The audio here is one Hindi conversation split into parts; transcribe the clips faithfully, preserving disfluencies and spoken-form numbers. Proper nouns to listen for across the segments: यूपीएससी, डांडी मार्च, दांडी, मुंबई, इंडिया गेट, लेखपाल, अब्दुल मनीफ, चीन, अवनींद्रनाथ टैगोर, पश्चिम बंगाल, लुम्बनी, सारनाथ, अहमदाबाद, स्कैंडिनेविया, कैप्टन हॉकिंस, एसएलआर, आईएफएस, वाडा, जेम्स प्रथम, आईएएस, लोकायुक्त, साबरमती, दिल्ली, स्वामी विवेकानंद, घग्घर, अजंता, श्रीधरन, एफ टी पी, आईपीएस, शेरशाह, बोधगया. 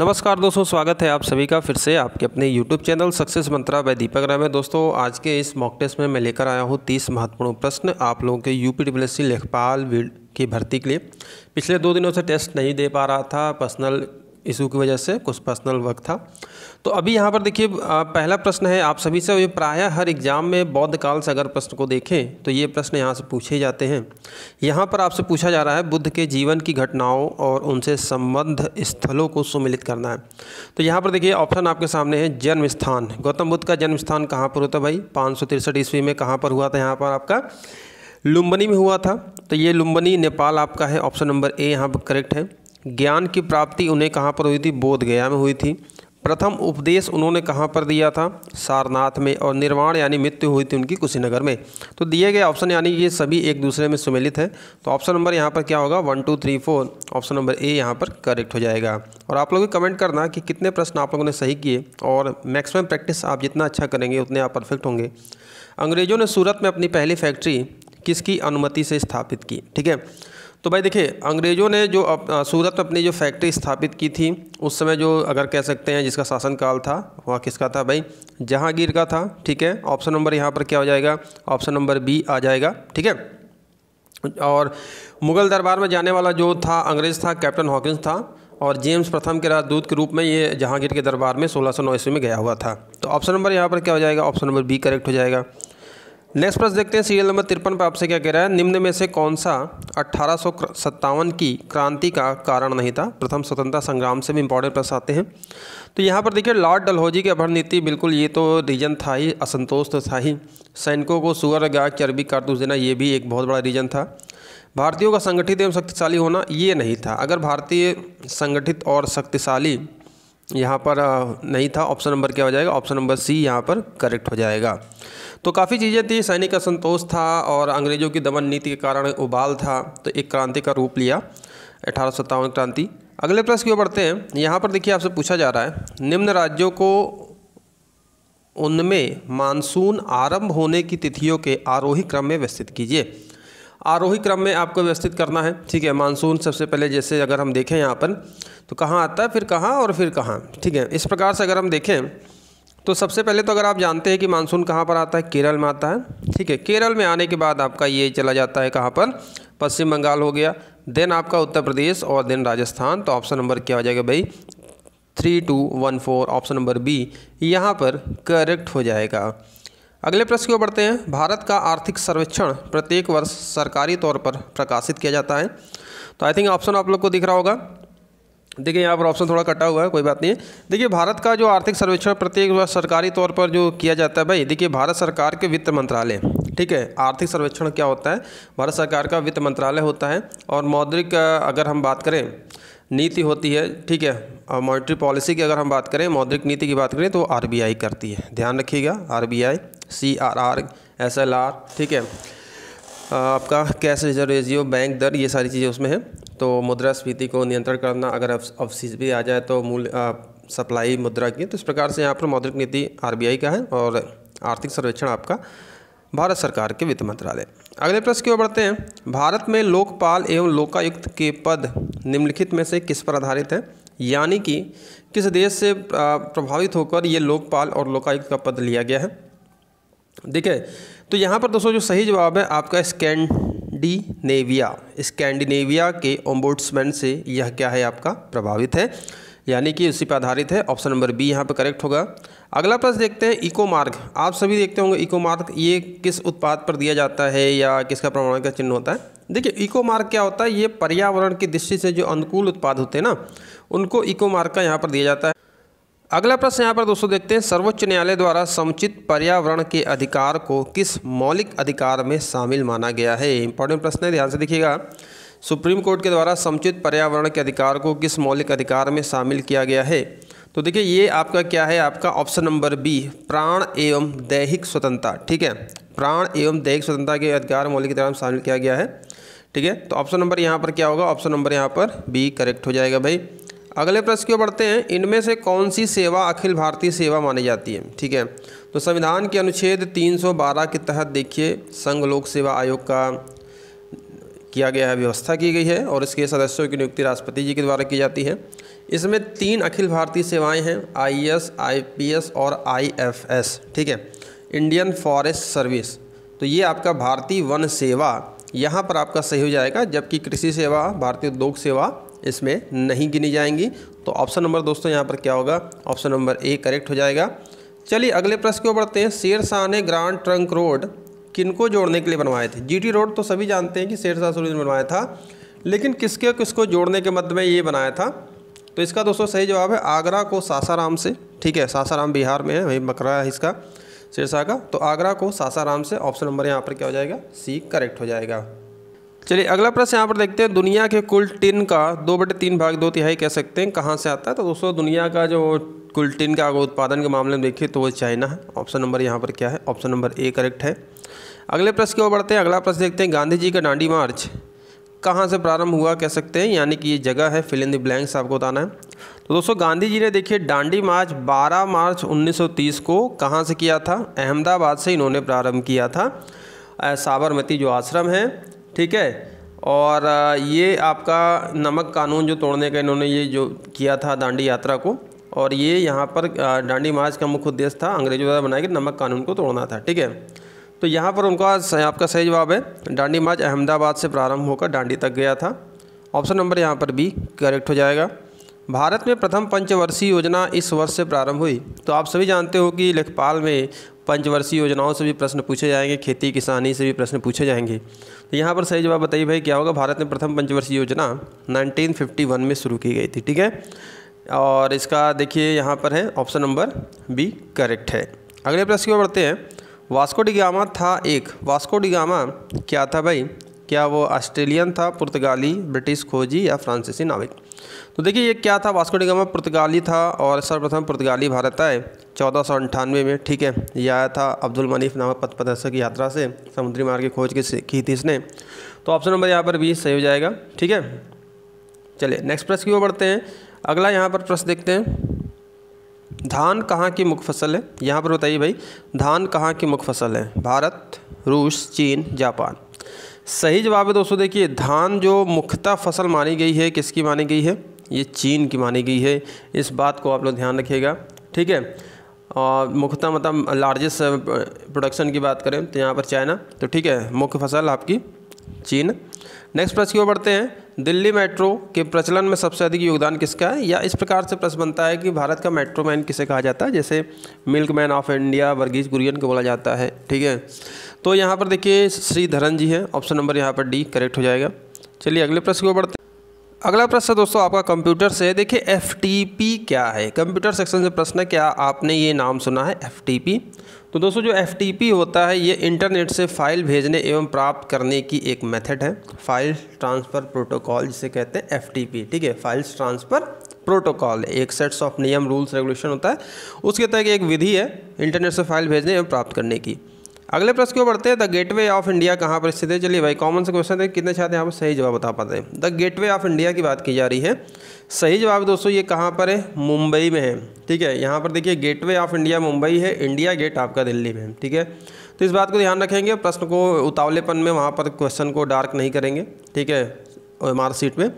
नमस्कार दोस्तों, स्वागत है आप सभी का फिर से आपके अपने YouTube channel success mantra by Deepak Rai में। दोस्तों आज के इस मॉक टेस्ट में मैं लेकर आया हूँ तीस महत्वपूर्ण प्रश्न आप लोगों के यूपीएससी लेखपाल की भर्ती के लिए। पिछले दो दिनों से टेस्ट नहीं दे पा रहा था, पर्सनल इशू की वजह से, कुछ पर्सनल वर्क था। तो अभी यहाँ पर देखिए पहला प्रश्न है आप सभी से, ये प्रायः हर एग्जाम में बौद्ध काल से अगर प्रश्न को देखें तो ये प्रश्न यहाँ से पूछे जाते हैं। यहाँ पर आपसे पूछा जा रहा है बुद्ध के जीवन की घटनाओं और उनसे संबद्ध स्थलों को सुमिलित करना है। तो यहाँ पर देखिए ऑप्शन आपके सामने है जन्म स्थान, गौतम बुद्ध का जन्म स्थान कहाँ पर होता है भाई, पाँच सौ तिरसठ ईस्वी में कहाँ पर हुआ था, यहाँ पर आपका लुम्बनी में हुआ था। तो ये लुम्बनी नेपाल आपका है, ऑप्शन नंबर ए यहाँ पर करेक्ट है। ज्ञान की प्राप्ति उन्हें कहाँ पर हुई थी, बोधगया में हुई थी। प्रथम उपदेश उन्होंने कहाँ पर दिया था, सारनाथ में। और निर्वाण यानी मृत्यु हुई थी उनकी कुशीनगर में। तो दिए गए ऑप्शन यानी ये सभी एक दूसरे में सुमेलित है। तो ऑप्शन नंबर यहाँ पर क्या होगा, one two three four, option number A यहाँ पर करेक्ट हो जाएगा। और आप लोग भी कमेंट करना कि कितने प्रश्न आप लोगों ने सही किए, और मैक्सिमम प्रैक्टिस आप जितना अच्छा करेंगे उतने आप परफेक्ट होंगे। अंग्रेज़ों ने सूरत में अपनी पहली फैक्ट्री किसकी अनुमति से स्थापित की, ठीक है। तो भाई देखिए अंग्रेज़ों ने जो सूरत में अपनी जो फैक्ट्री स्थापित की थी उस समय जो अगर कह सकते हैं जिसका शासनकाल था वह किसका था भाई, जहांगीर का था, ठीक है। ऑप्शन नंबर यहाँ पर क्या हो जाएगा, ऑप्शन नंबर बी आ जाएगा, ठीक है। और मुग़ल दरबार में जाने वाला जो था अंग्रेज़ था कैप्टन हॉकिंस था, और जेम्स प्रथम के राजदूत के रूप में ये जहांगीर के दरबार में सोलह सौ नौ ईस्वी में गया हुआ था। तो ऑप्शन नंबर यहाँ पर क्या हो जाएगा, ऑप्शन नंबर बी करेक्ट हो जाएगा। नेक्स्ट प्रश्न देखते हैं सीरियल नंबर तिरपन पर आपसे क्या कह रहा है, निम्न में से कौन सा अट्ठारह सौ सत्तावन की क्रांति का कारण नहीं था। प्रथम स्वतंत्रता संग्राम से भी इंपॉर्टेंट प्रश्न आते हैं। तो यहाँ पर देखिए लॉर्ड डलहौजी की अभर नीति, बिल्कुल ये तो रीजन था ही, असंतोष तो था ही। सैनिकों को सुअर गाय चर्बी कारतूस देना ये भी एक बहुत बड़ा रीजन था। भारतीयों का संगठित एवं शक्तिशाली होना ये नहीं था। अगर भारतीय संगठित और शक्तिशाली यहाँ पर नहीं था, ऑप्शन नंबर क्या हो जाएगा, ऑप्शन नंबर सी यहाँ पर करेक्ट हो जाएगा। तो काफ़ी चीज़ें थी, सैनिक का संतोष था और अंग्रेज़ों की दमन नीति के कारण उबाल था, तो एक क्रांति का रूप लिया अठारह सौ सत्तावन क्रांति। अगले प्रश्न की ओर बढ़ते हैं। यहाँ पर देखिए आपसे पूछा जा रहा है निम्न राज्यों को उनमें मानसून आरंभ होने की तिथियों के आरोही क्रम में व्यवस्थित कीजिए। आरोही क्रम में आपको व्यवस्थित करना है, ठीक है। मानसून सबसे पहले जैसे अगर हम देखें यहाँ पर तो कहाँ आता है, फिर कहाँ और फिर कहाँ, ठीक है। इस प्रकार से अगर हम देखें तो सबसे पहले तो अगर आप जानते हैं कि मानसून कहाँ पर आता है, केरल में आता है, ठीक है। केरल में आने के बाद आपका ये चला जाता है कहाँ पर, पश्चिम बंगाल हो गया, देन आपका उत्तर प्रदेश और देन राजस्थान। तो ऑप्शन नंबर क्या हो जाएगा भाई, three two one four, option number B यहाँ पर करेक्ट हो जाएगा। अगले प्रश्न की ओर बढ़ते हैं। भारत का आर्थिक सर्वेक्षण प्रत्येक वर्ष सरकारी तौर पर प्रकाशित किया जाता है। तो आई थिंक ऑप्शन आप लोग को दिख रहा होगा, देखिए यहाँ पर ऑप्शन थोड़ा कटा हुआ है, कोई बात नहीं है। देखिए भारत का जो आर्थिक सर्वेक्षण प्रत्येक वर्ष सरकारी तौर पर जो किया जाता है भाई, देखिए भारत सरकार के वित्त मंत्रालय, ठीक है। आर्थिक सर्वेक्षण क्या होता है, भारत सरकार का वित्त मंत्रालय होता है। और मौद्रिक अगर हम बात करें नीति होती है, ठीक है। और मॉनिटरी पॉलिसी की अगर हम बात करें, मौद्रिक नीति की बात करें तो आरबीआई करती है, ध्यान रखिएगा। आरबीआई, सीआरआर, एसएलआर, ठीक है। आपका कैश रिजर्व रेशियो, बैंक दर, ये सारी चीज़ें उसमें हैं। तो मुद्रास्फीति को नियंत्रण करना, अगर अवशिष्ट भी आ जाए तो मूल सप्लाई मुद्रा की। तो इस प्रकार से यहाँ पर मौद्रिक नीति आरबीआई का है और आर्थिक सर्वेक्षण आपका भारत सरकार के वित्त मंत्रालय। अगले प्रश्न की ओर बढ़ते हैं। भारत में लोकपाल एवं लोकायुक्त के पद निम्नलिखित में से किस पर आधारित है, यानी कि किस देश से प्रभावित होकर ये लोकपाल और लोकायुक्त का पद लिया गया है, ठीक है। तो यहाँ पर दोस्तों जो सही जवाब है आपका स्कैंडिनेविया, स्कैंडिनेविया के ओम्बुड्समैन से यह क्या है आपका प्रभावित है, यानी कि उसी पर आधारित है। ऑप्शन नंबर बी यहाँ पर करेक्ट होगा। अगला प्रश्न देखते हैं इको मार्क। आप सभी देखते होंगे इको मार्क ये किस उत्पाद पर दिया जाता है या किसका प्रमाणन का चिन्ह होता है। देखिए इको मार्क क्या होता है, ये पर्यावरण की दृष्टि से जो अनुकूल उत्पाद होते हैं ना उनको इको मार्क का यहाँ पर दिया जाता है। अगला प्रश्न यहाँ पर दोस्तों देखते हैं, सर्वोच्च न्यायालय द्वारा समुचित पर्यावरण के अधिकार को किस मौलिक अधिकार में शामिल माना गया है। इंपॉर्टेंट प्रश्न है, ध्यान से देखिएगा। सुप्रीम कोर्ट के द्वारा समुचित पर्यावरण के अधिकार को किस मौलिक अधिकार में शामिल किया गया है। तो देखिए ये आपका क्या है, आपका ऑप्शन नंबर बी प्राण एवं दैहिक स्वतंत्रता, ठीक है। प्राण एवं दैहिक स्वतंत्रता के अधिकार मौलिक अधिकार में शामिल किया गया है, ठीक है। तो ऑप्शन नंबर यहाँ पर क्या होगा, ऑप्शन नंबर यहाँ पर बी करेक्ट हो जाएगा भाई। अगले प्रश्न की ओर बढ़ते हैं। इनमें से कौन सी सेवा अखिल भारतीय सेवा मानी जाती है, ठीक है। तो संविधान के अनुच्छेद तीन सौ बारह के तहत देखिए संघ लोक सेवा आयोग का किया गया है, व्यवस्था की गई है और इसके सदस्यों की नियुक्ति राष्ट्रपति जी के द्वारा की जाती है। इसमें तीन अखिल भारतीय सेवाएं हैं, आईएएस, आईपीएस और आईएफएस। ठीक है, इंडियन फॉरेस्ट सर्विस, तो ये आपका भारतीय वन सेवा यहाँ पर आपका सही हो जाएगा, जबकि कृषि सेवा, भारतीय उद्योग सेवा इसमें नहीं गिनी जाएंगी। तो ऑप्शन नंबर दोस्तों यहाँ पर क्या होगा, ऑप्शन नंबर ए करेक्ट हो जाएगा। चलिए अगले प्रश्न की ओर बढ़ते हैं। शेरशाह ने ग्रांड ट्रंक रोड किनको जोड़ने के लिए बनवाए थे? जीटी रोड तो सभी जानते हैं कि शेरशाह सूरी ने बनवाया था, लेकिन किसके किसको जोड़ने के मध्य में ये बनाया था? तो इसका दोस्तों सही जवाब है आगरा को सासाराम से। ठीक है, सासाराम बिहार में है, वहीं बकरा है इसका शेरशाह का, तो आगरा को सासाराम से। ऑप्शन नंबर यहाँ पर क्या हो जाएगा, सी करेक्ट हो जाएगा। चलिए अगला प्रश्न यहाँ पर देखते हैं। दुनिया के कुल टिन का दो बटे तीन भाग दो तिहाई कह सकते हैं कहाँ से आता है? तो दोस्तों दुनिया का जो कुल टिन का उत्पादन के मामले में देखिए तो वो चाइना है। ऑप्शन नंबर यहाँ पर क्या है, ऑप्शन नंबर ए करेक्ट है। अगले प्रश्न की ओर बढ़ते हैं। अगला प्रश्न देखते हैं, गांधी जी का डांडी मार्च कहाँ से प्रारंभ हुआ कह सकते हैं, यानी कि ये जगह है, फिल इन द ब्लैंक्स आपको बताना है। तो दोस्तों गांधी जी ने देखिए डांडी मार्च बारह मार्च उन्नीस सौ तीस को कहाँ से किया था? अहमदाबाद से इन्होंने प्रारंभ किया था, साबरमती जो आश्रम है, ठीक है, और ये आपका नमक कानून जो तोड़ने का इन्होंने ये जो किया था दांडी यात्रा को, और ये यहाँ पर डांडी मार्च का मुख्य उद्देश्य था अंग्रेजों द्वारा बनाया गया नमक कानून को तोड़ना था। ठीक है, तो यहाँ पर उनका आपका सही जवाब है डांडी मार्च अहमदाबाद से प्रारंभ होकर डांडी तक गया था। ऑप्शन नंबर यहाँ पर बी करेक्ट हो जाएगा। भारत में प्रथम पंचवर्षीय योजना इस वर्ष से प्रारंभ हुई। तो आप सभी जानते हो कि लेखपाल में पंचवर्षीय योजनाओं से भी प्रश्न पूछे जाएंगे, खेती किसानी से भी प्रश्न पूछे जाएंगे। तो यहाँ पर सही जवाब बताइए भाई क्या होगा। भारत में प्रथम पंचवर्षीय योजना नाइनटीन फिफ्टी वन में शुरू की गई थी। ठीक है, और इसका देखिए यहाँ पर है ऑप्शन नंबर बी करेक्ट है। अगले प्रश्न की ओर बढ़ते हैं। वास्को डी गामा था एक, वास्को डी गामा क्या था भाई? क्या वो ऑस्ट्रेलियन था, पुर्तगाली, ब्रिटिश खोजी या फ्रांसीसी नाविक? तो देखिए ये क्या था, वास्को डी गामा पुर्तगाली था, और सर्वप्रथम पुर्तगाली भारत आए चौदह सौ अंठानवे में। ठीक है, यह आया था अब्दुल मनीफ नामक पथप्रदर्शक की यात्रा से, समुद्री मार्ग की खोज की थी इसने। तो ऑप्शन नंबर यहाँ पर भी सही हो जाएगा। ठीक है, चलिए नेक्स्ट प्रश्न की ओर बढ़ते हैं। अगला यहाँ पर प्रश्न देखते हैं, धान कहाँ की मुख्य फसल है? यहाँ पर बताइए भाई धान कहाँ की मुख्य फसल है? भारत, रूस, चीन, जापान। सही जवाब है दोस्तों देखिए धान जो मुख्यतः फसल मानी गई है किसकी मानी गई है? ये चीन की मानी गई है, इस बात को आप लोग ध्यान रखिएगा। ठीक है, और मुख्यतः मतलब लार्जेस्ट प्रोडक्शन की बात करें तो यहाँ पर चाइना, तो ठीक है मुख्य फसल आपकी चीन। नेक्स्ट प्रश्न की ओर बढ़ते हैं। दिल्ली मेट्रो के प्रचलन में सबसे अधिक योगदान किसका है? या इस प्रकार से प्रश्न बनता है कि भारत का मेट्रो मैन किसे कहा जाता है, जैसे milk man of India Verghese Kurien को बोला जाता है। ठीक है, तो यहाँ पर देखिए श्रीधरन जी हैं। ऑप्शन नंबर यहाँ पर डी करेक्ट हो जाएगा। चलिए अगले प्रश्न की ओर बढ़ते हैं। अगला प्रश्न दोस्तों आपका कंप्यूटर से, देखिए एफ टी पी क्या है? कंप्यूटर सेक्शन से प्रश्न है, क्या आपने ये नाम सुना है एफ टी पी? तो दोस्तों जो एफ टी पी होता है ये इंटरनेट से फाइल भेजने एवं प्राप्त करने की एक मेथड है, फाइल ट्रांसफ़र प्रोटोकॉल जिसे कहते हैं एफ टी पी। ठीक है, फाइल्स ट्रांसफ़र प्रोटोकॉल एक सेट्स ऑफ नियम रूल्स रेगुलेशन होता है, उसके तहत एक विधि है इंटरनेट से फाइल भेजने एवं प्राप्त करने की। अगले प्रश्न की ओर बढ़ते हैं। द गेटवे ऑफ इंडिया कहाँ पर स्थित है? चलिए भाई कॉमन से क्वेश्चन है, कितने छात्र यहाँ पर सही जवाब बता पाते हैं। द गेटवे ऑफ इंडिया की बात की जा रही है, सही जवाब दोस्तों ये कहाँ पर है? मुंबई में है। ठीक है, यहाँ पर देखिए गेटवे ऑफ इंडिया मुंबई है, इंडिया गेट आपका दिल्ली में है। ठीक है, तो इस बात को ध्यान रखेंगे, प्रश्न को उतावलेपन में वहाँ पर क्वेश्चन को डार्क नहीं करेंगे। ठीक है, मार्कशीट में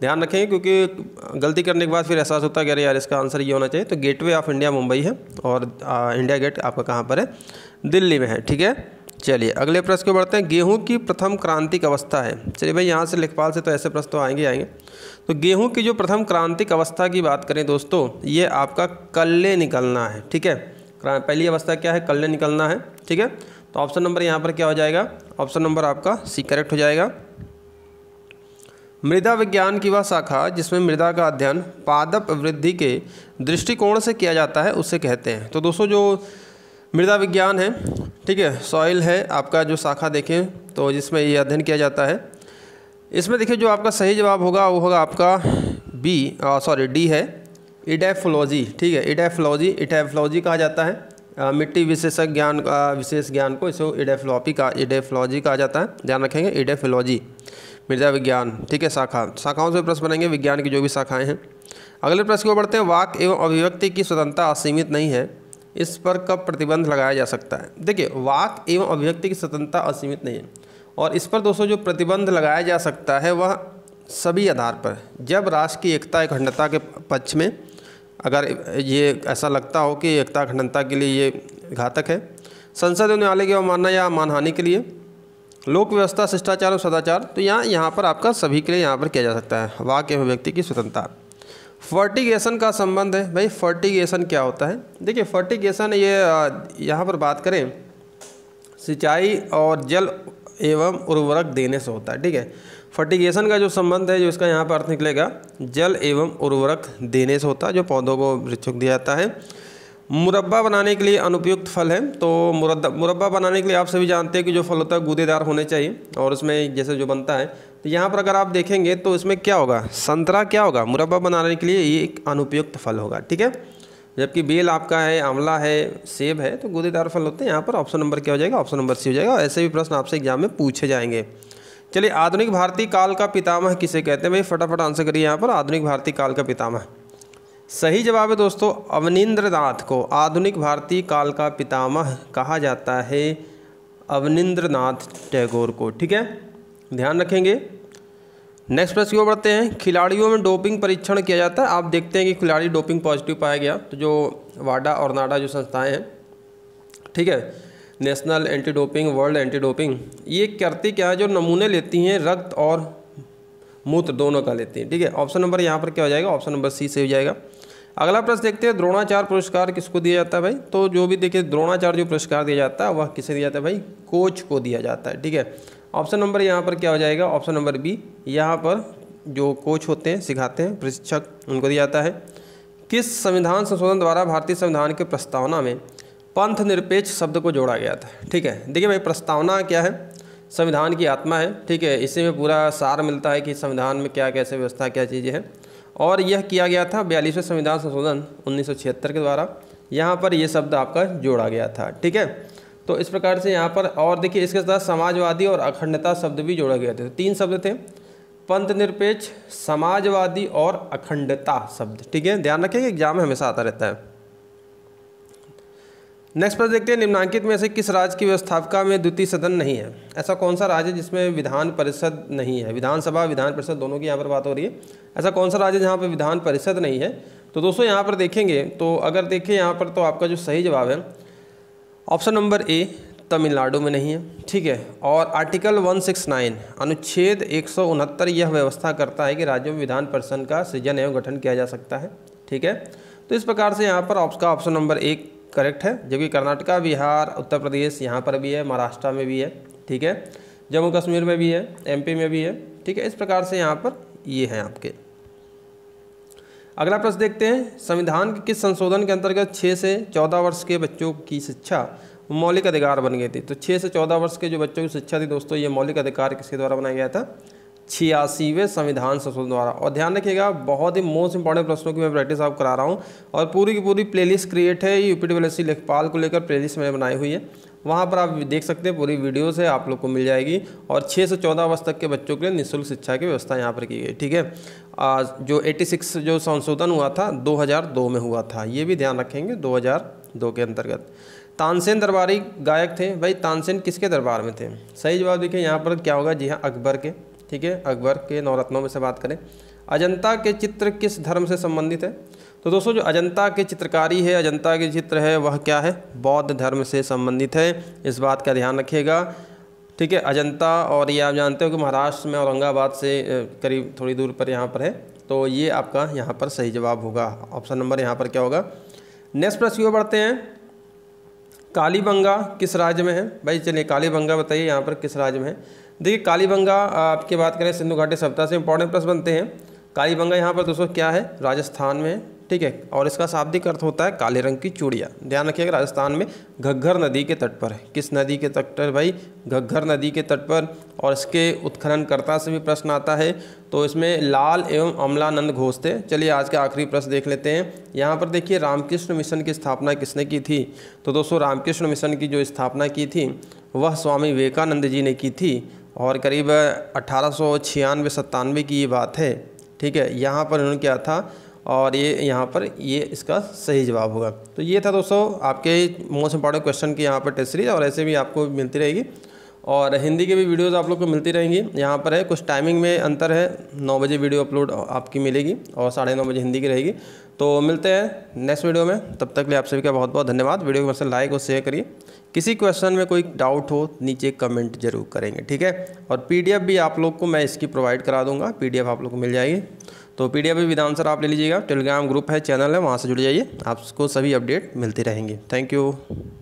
ध्यान रखेंगे, क्योंकि गलती करने के बाद फिर एहसास होता है कि अरे यार इसका आंसर ये होना चाहिए। तो गेटवे ऑफ इंडिया मुंबई है और इंडिया गेट आपका कहाँ पर है? दिल्ली में है। ठीक है, चलिए अगले प्रश्न को बढ़ते हैं। गेहूं की प्रथम क्रांतिक अवस्था है, चलिए भाई यहाँ से लेखपाल से तो ऐसे प्रश्न तो आएंगे आएंगे। तो गेहूं की जो प्रथम क्रांतिक अवस्था की बात करें दोस्तों, ये आपका कल्ले निकलना है। ठीक है, पहली अवस्था क्या है? कल्ले निकलना है। ठीक है, तो ऑप्शन नंबर यहाँ पर क्या हो जाएगा? ऑप्शन नंबर आपका सी करेक्ट हो जाएगा। मृदा विज्ञान की वह शाखा जिसमें मृदा का अध्ययन पादप वृद्धि के दृष्टिकोण से किया जाता है उसे कहते हैं। तो दोस्तों जो मृदा विज्ञान है, ठीक है, सॉइल है आपका जो शाखा देखें तो जिसमें ये अध्ययन किया जाता है, इसमें देखिए जो आपका सही जवाब होगा वो होगा आपका बी सॉरी डी है इडेफोलॉजी। ठीक है, इडेफोलॉजी इडेफोलॉजी कहा जाता है आ, मिट्टी विशेषज्ञ ज्ञान का विशेष ज्ञान को इसको इडेफोलॉपी का इडेफोलॉजी कहा जाता है, ध्यान रखेंगे इडेफोलॉजी मृदा विज्ञान। ठीक है, शाखा शाखाओं से प्रश्न बनेंगे विज्ञान की जो भी शाखाएं हैं। अगले प्रश्न को बढ़ते हैं। वाक एवं अभिव्यक्ति की स्वतंत्रता असीमित नहीं है, इस पर कब प्रतिबंध लगाया जा सकता है? देखिए वाक एवं अभिव्यक्ति की स्वतंत्रता असीमित नहीं है, और इस पर दोस्तों जो प्रतिबंध लगाया जा सकता है वह सभी आधार पर जब राष्ट्र की एकता अखंडता के पक्ष में अगर ये ऐसा लगता हो कि एकता अखंडता के लिए ये घातक है, संसद न्यायालय की अवमानना या मानहानि के लिए, लोक व्यवस्था, शिष्टाचार और सदाचार, तो यहाँ यहाँ पर आपका सभी के लिए यहाँ पर किया जा सकता है वाक्य एवं व्यक्ति की स्वतंत्रता। फर्टिगेशन का संबंध है, भाई फर्टिगेशन क्या होता है? देखिए फर्टिगेशन ये यहाँ पर बात करें सिंचाई और जल एवं उर्वरक देने से होता है। ठीक है, फर्टिगेशन का जो संबंध है जो इसका यहाँ पर अर्थ निकलेगा जल एवं उर्वरक देने से होता है जो पौधों को वृक्षों को दिया जाता है। मुरब्बा बनाने के लिए अनुपयुक्त फल है, तो मुरब्बा बनाने के लिए आप सभी जानते हैं कि जो फल होता है गूदेदार होने चाहिए और उसमें जैसे जो बनता है, तो यहाँ पर अगर आप देखेंगे तो इसमें क्या होगा, संतरा क्या होगा, मुरब्बा बनाने के लिए ये एक अनुपयुक्त फल होगा। ठीक है, जबकि बेल आपका है, आंवला है, सेब है, तो गूदेदार फल होते हैं। यहाँ पर ऑप्शन नंबर क्या हो जाएगा, ऑप्शन नंबर सी हो जाएगा। ऐसे भी प्रश्न आपसे एग्जाम में पूछे जाएंगे। चलिए, आधुनिक भारतीय काल का पितामह किसे कहते हैं? भाई फटाफट आंसर करिए यहाँ पर, आधुनिक भारतीय काल का पितामह। सही जवाब है दोस्तों अवनींद्रनाथ को आधुनिक भारतीय काल का पितामह कहा जाता है, अवनींद्रनाथ टैगोर को। ठीक है, ध्यान रखेंगे। नेक्स्ट प्रश्न को बढ़ते हैं, खिलाड़ियों में डोपिंग परीक्षण किया जाता है। आप देखते हैं कि खिलाड़ी डोपिंग पॉजिटिव पाया गया तो जो वाडा और नाडा जो संस्थाएं हैं, ठीक है, national anti doping, world anti doping, ये करती क्या है, जो नमूने लेती हैं रक्त और मूत्र दोनों का लेती हैं। ठीक है, ऑप्शन नंबर यहाँ पर क्या हो जाएगा, ऑप्शन नंबर सी से हो जाएगा। अगला प्रश्न देखते हैं, द्रोणाचार्य पुरस्कार किसको दिया जाता है? भाई तो जो भी देखिए द्रोणाचार्य जो पुरस्कार दिया जाता है वह किसे दिया जाता है? भाई कोच को दिया जाता है। ठीक है, ऑप्शन नंबर यहाँ पर क्या हो जाएगा, ऑप्शन नंबर बी। यहाँ पर जो कोच होते हैं, सिखाते हैं, प्रशिक्षक, उनको दिया जाता है। किस संविधान संशोधन द्वारा भारतीय संविधान के प्रस्तावना में पंथ निरपेक्ष शब्द को जोड़ा गया था? ठीक है, देखिए भाई प्रस्तावना क्या है, संविधान की आत्मा है। ठीक है, इसी में पूरा सार मिलता है कि संविधान में क्या कैसे व्यवस्था क्या चीज़ें हैं, और यह किया गया था बयालीसवें संविधान संशोधन उन्नीस सौ छिहत्तर के द्वारा। यहाँ पर यह शब्द आपका जोड़ा गया था। ठीक है, तो इस प्रकार से यहाँ पर, और देखिए इसके साथ समाजवादी और अखंडता शब्द भी जोड़ा गया था। तीन शब्द थे, पंथ निरपेक्ष, समाजवादी और अखंडता शब्द। ठीक है, ध्यान रखें, एग्जाम में हमेशा आता रहता है। नेक्स्ट प्रश्न देखते हैं, निम्नांकित में से किस राज्य की व्यवस्थापिका में द्वितीय सदन नहीं है? ऐसा कौन सा राज्य है जिसमें विधान परिषद नहीं है? विधानसभा, विधान परिषद दोनों की यहाँ पर बात हो रही है। ऐसा कौन सा राज्य है जहाँ पर विधान परिषद नहीं है? तो दोस्तों यहाँ पर देखेंगे तो अगर देखें यहाँ पर तो आपका जो सही जवाब है ऑप्शन नंबर ए तमिलनाडु में नहीं है। ठीक है, और आर्टिकल एक सौ उनहत्तर अनुच्छेद एक सौ उनहत्तर यह व्यवस्था करता है कि राज्यों में विधान परिषद का सृजन एवं गठन किया जा सकता है। ठीक है, तो इस प्रकार से यहाँ पर आपका ऑप्शन नंबर एक करेक्ट है, जबकि कर्नाटका, बिहार, उत्तर प्रदेश यहाँ पर भी है, महाराष्ट्र में भी है, ठीक है, जम्मू कश्मीर में भी है, एमपी में भी है। ठीक है, इस प्रकार से यहाँ पर ये हैं आपके। अगला प्रश्न देखते हैं, संविधान के किस संशोधन के अंतर्गत छः से चौदह वर्ष के बच्चों की शिक्षा मौलिक अधिकार बन गई थी? तो छः से चौदह वर्ष के जो बच्चों की शिक्षा थी दोस्तों, ये मौलिक अधिकार किसके द्वारा बनाया गया था? छियासीवें संविधान संशोधन द्वारा। और ध्यान रखिएगा, बहुत ही मोस्ट इंपॉर्टेंट प्रश्नों की मैं प्रैक्टिस आप करा रहा हूँ, और पूरी की पूरी प्लेलिस्ट क्रिएट है यूपीएससी लेखपाल को लेकर, प्लेलिस्ट मैंने बनाई हुई है, वहाँ पर आप देख सकते हैं, पूरी वीडियो से आप लोग को मिल जाएगी। और छः से चौदह वर्ष तक के बच्चों के लिए निःशुल्क शिक्षा की व्यवस्था यहाँ पर की गई। ठीक है, जो छियासी जो संशोधन हुआ था दो हज़ार दो में हुआ था, ये भी ध्यान रखेंगे दो हज़ार दो के अंतर्गत। तानसेन दरबारी गायक थे, भाई तानसेन किसके दरबार में थे? सही जवाब देखिए यहाँ पर क्या होगा, जी हाँ अकबर के। ठीक है, अकबर के नवरत्नों में से बात करें। अजंता के चित्र किस धर्म से संबंधित है? तो दोस्तों जो अजंता की चित्रकारी है, अजंता के चित्र है, वह क्या है? बौद्ध धर्म से संबंधित है, इस बात का ध्यान रखिएगा। ठीक है, अजंता, और ये आप जानते हो कि महाराष्ट्र में औरंगाबाद से करीब थोड़ी दूर पर यहाँ पर है, तो ये आपका यहाँ पर सही जवाब होगा, ऑप्शन नंबर यहाँ पर क्या होगा। नेक्स्ट प्रश्न को बढ़ते हैं, कालीबंगा किस राज्य में है? भाई चलिए कालीबंगा बताइए यहाँ पर किस राज्य में है। देखिए कालीबंगा आपकी बात करें सिंधु घाटी सभ्यता से इंपॉर्टेंट प्रश्न बनते हैं। कालीबंगा यहाँ पर दोस्तों क्या है? राजस्थान में है। ठीक है, और इसका शाब्दिक अर्थ होता है काले रंग की चूड़ियाँ। ध्यान रखिएगा, राजस्थान में घग्घर नदी के तट पर है। किस नदी के तट पर? भाई घग्घर नदी के तट पर, और इसके उत्खननकर्ता से भी प्रश्न आता है, तो इसमें लाल एवं अमलानंद घोष थे। चलिए आज का आखिरी प्रश्न देख लेते हैं। यहाँ पर देखिए रामकृष्ण मिशन की स्थापना किसने की थी? तो दोस्तों रामकृष्ण मिशन की जो स्थापना की थी वह स्वामी विवेकानंद जी ने की थी, और करीब अठारह सौ छियानवे सत्तानवे की ये बात है। ठीक है, यहाँ पर उन्होंने क्या था, और ये यहाँ पर ये इसका सही जवाब होगा। तो ये था दोस्तों आपके मोस्ट इंपॉर्टेंट क्वेश्चन की यहाँ पर टेस्ट सीरीज, और ऐसे भी आपको मिलती रहेगी। और हिंदी के भी वीडियोस आप लोग को मिलती रहेंगी। यहाँ पर है कुछ टाइमिंग में अंतर है, नौ बजे वीडियो अपलोड आपकी मिलेगी और साढ़े नौ बजे हिंदी की रहेगी। तो मिलते हैं नेक्स्ट वीडियो में, तब तक लिए आप सभी का बहुत बहुत धन्यवाद। वीडियो को मतलब लाइक और शेयर करिए। किसी क्वेश्चन में कोई डाउट हो नीचे कमेंट जरूर करेंगे, ठीक है। और पीडीएफ भी आप लोग को मैं इसकी प्रोवाइड करा दूंगा, पीडीएफ आप लोग को मिल जाएगी। तो पीडीएफ भी विद आंसर आप ले लीजिएगा। टेलीग्राम ग्रुप है, चैनल है, वहाँ से जुड़ जाइए, आपको सभी अपडेट मिलती रहेंगी। Thank you.